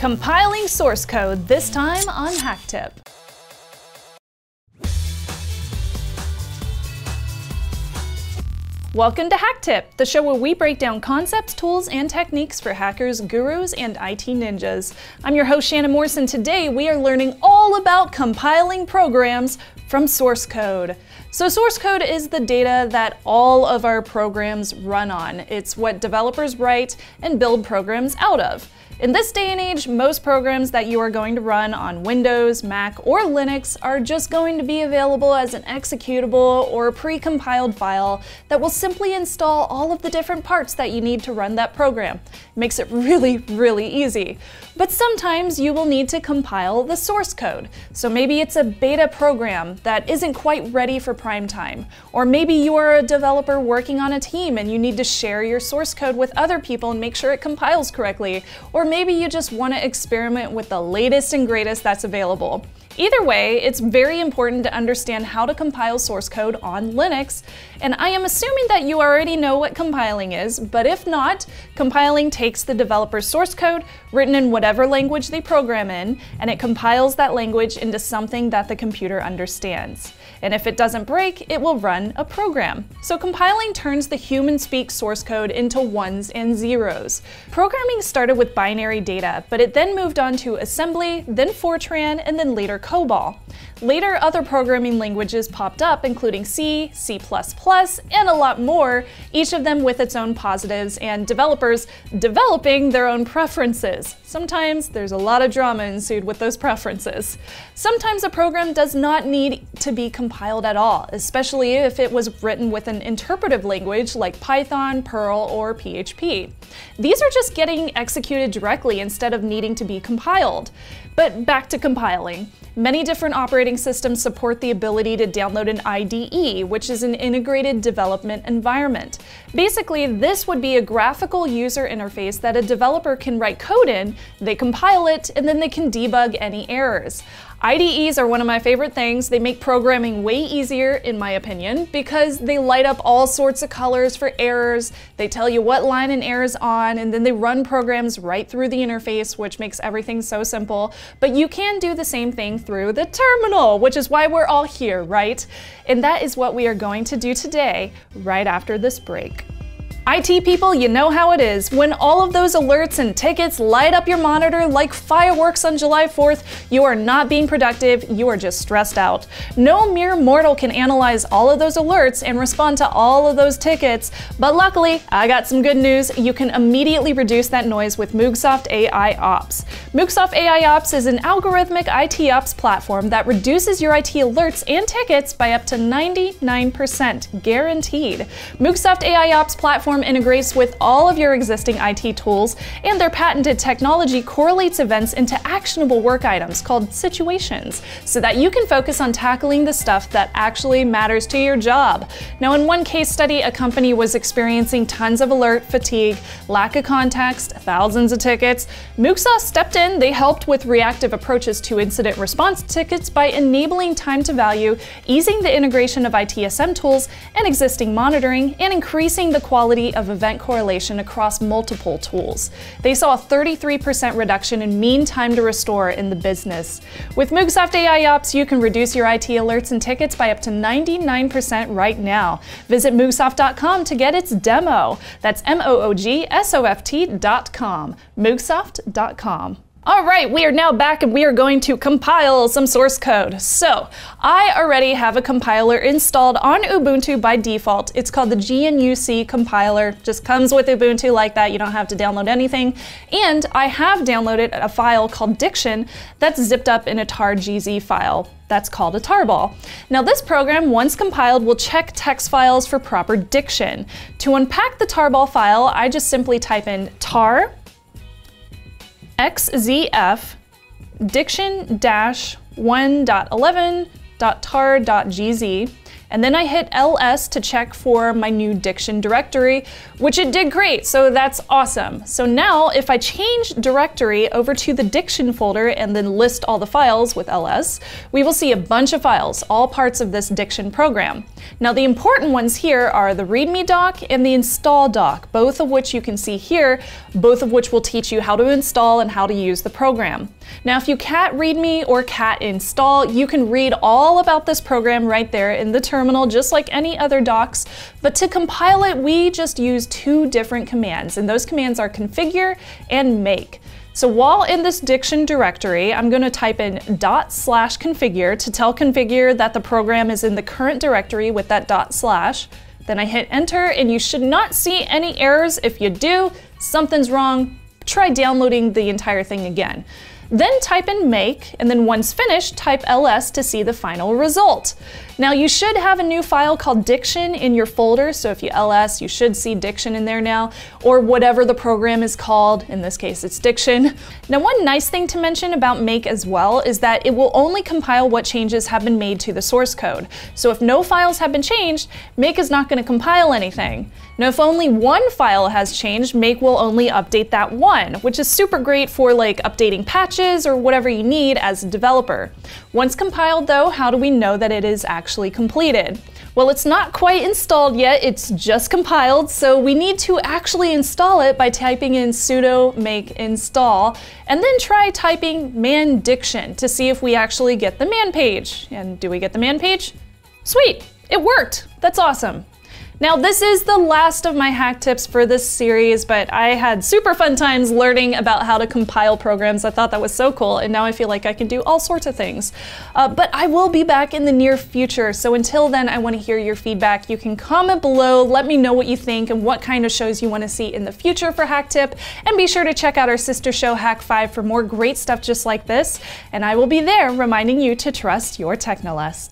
Compiling source code, this time on Hack Tip. Welcome to Hack Tip, the show where we break down concepts, tools, and techniques for hackers, gurus, and IT ninjas. I'm your host, Shannon Morse, and today we are learning all about compiling programs from source code. So source code is the data that all of our programs run on. It's what developers write and build programs out of. In this day and age, most programs that you are going to run on Windows, Mac, or Linux are just going to be available as an executable or pre-compiled file that will simply install all of the different parts that you need to run that program. It makes it really, really easy. But sometimes you will need to compile the source code. So maybe it's a beta program that isn't quite ready for prime time. Or maybe you are a developer working on a team and you need to share your source code with other people and make sure it compiles correctly. Or maybe you just want to experiment with the latest and greatest that's available. Either way, it's very important to understand how to compile source code on Linux, and I am assuming that you already know what compiling is, but if not, compiling takes the developer's source code, written in whatever language they program in, and it compiles that language into something that the computer understands. And if it doesn't break, it will run a program. So compiling turns the human-speak source code into ones and zeros. Programming started with binary data, but it then moved on to assembly, then Fortran, and then later COBOL. Later, other programming languages popped up, including C, C++, and a lot more, each of them with its own positives and developers developing their own preferences. Sometimes there's a lot of drama ensued with those preferences. Sometimes a program does not need to be compiled at all, especially if it was written with an interpretive language like Python, Perl, or PHP. These are just getting executed directly instead of needing to be compiled. But back to compiling. Many different operating systems support the ability to download an IDE, which is an integrated development environment. Basically, this would be a graphical user interface that a developer can write code in, they compile it, and then they can debug any errors. IDEs are one of my favorite things. They make programming way easier, in my opinion, because they light up all sorts of colors for errors, they tell you what line an error's on, and then they run programs right through the interface, which makes everything so simple. But you can do the same thing through the terminal, which is why we're all here, right? And that is what we are going to do today, right after this break. IT people, you know how it is. When all of those alerts and tickets light up your monitor like fireworks on July 4th, you are not being productive, you are just stressed out. No mere mortal can analyze all of those alerts and respond to all of those tickets, but luckily, I got some good news. You can immediately reduce that noise with Moogsoft AIOps. Moogsoft AIOps is an algorithmic ITOps platform that reduces your IT alerts and tickets by up to 99%, guaranteed. Moogsoft AIOps platform integrates with all of your existing IT tools, and their patented technology correlates events into actionable work items called situations, so that you can focus on tackling the stuff that actually matters to your job. Now, in one case study, a company was experiencing tons of alert fatigue, lack of context, thousands of tickets. Moogsoft stepped in. They helped with reactive approaches to incident response tickets by enabling time to value, easing the integration of ITSM tools and existing monitoring, and increasing the quality of event correlation across multiple tools. They saw a 33% reduction in mean time to restore in the business. With Moogsoft AIOps, you can reduce your IT alerts and tickets by up to 99% right now. Visit moogsoft.com to get its demo. That's moogsoft.com. Moogsoft.com. All right, we are now back and we are going to compile some source code. So, I already have a compiler installed on Ubuntu by default. It's called the GNU C compiler. Just comes with Ubuntu like that. You don't have to download anything. And I have downloaded a file called diction that's zipped up in a tar.gz file. That's called a tarball. Now this program, once compiled, will check text files for proper diction. To unpack the tarball file, I just simply type in tar xzf diction-1.11.tar.gz And then I hit ls to check for my new diction directory, which it did create, so that's awesome. So now if I change directory over to the diction folder and then list all the files with ls, we will see a bunch of files, all parts of this diction program. Now the important ones here are the readme doc and the install doc, both of which you can see here, both of which will teach you how to install and how to use the program. Now if you cat readme or cat install, you can read all about this program right there in the terminal, just like any other docs, but to compile it, we just use two different commands, and those commands are configure and make. So while in this diction directory, I'm going to type in /configure to tell configure that the program is in the current directory with that /. Then I hit enter, and you should not see any errors. If you do, something's wrong. Try downloading the entire thing again. Then type in make, and then once finished, type ls to see the final result. Now you should have a new file called diction in your folder, so if you ls, you should see diction in there now, or whatever the program is called. In this case, it's diction. Now one nice thing to mention about make as well is that it will only compile what changes have been made to the source code. So if no files have been changed, make is not going to compile anything. Now if only one file has changed, make will only update that one, which is super great for like updating patches or whatever you need as a developer. Once compiled though, how do we know that it is actually completed? Well, it's not quite installed yet, it's just compiled, so we need to actually install it by typing in sudo make install, and then try typing man diction to see if we actually get the man page. And do we get the man page? Sweet! It worked! That's awesome! Now this is the last of my hack tips for this series, but I had super fun times learning about how to compile programs. I thought that was so cool, and now I feel like I can do all sorts of things. But I will be back in the near future, so until then I want to hear your feedback. You can comment below, let me know what you think and what kind of shows you want to see in the future for Hack Tip, and be sure to check out our sister show Hak5 for more great stuff just like this, and I will be there reminding you to trust your technoless.